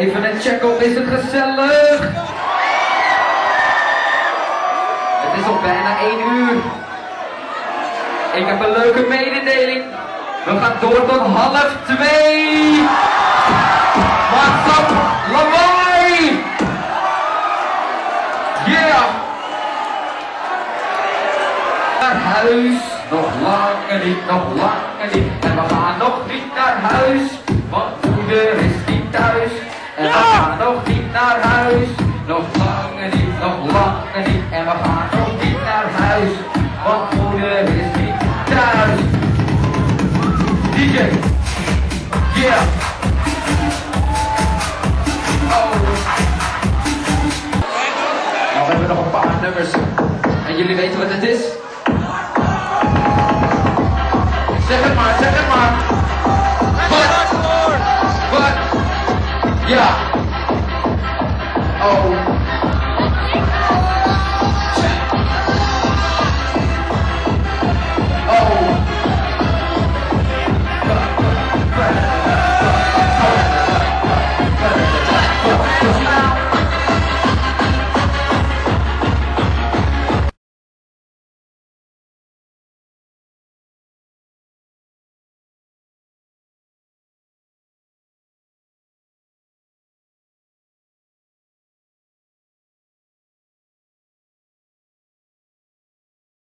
Even een check-up, is het gezellig? Het is al bijna 1 uur. Ik heb een leuke mededeling. We gaan door tot 1:30. Maak op, lawaai! Yeah! huis, nog lang niet, nog lang niet. En we gaan nog niet naar huis, want moeder is niet thuis. En we gaan nog niet naar huis, nog lang niet, nog lang niet. En we gaan nog niet naar huis, want moeder is niet thuis. DJ, yeah! We hebben nog een paar nummers. En jullie weten wat het is? Zeg het maar, zeg het maar. Wat? Ja. Oh.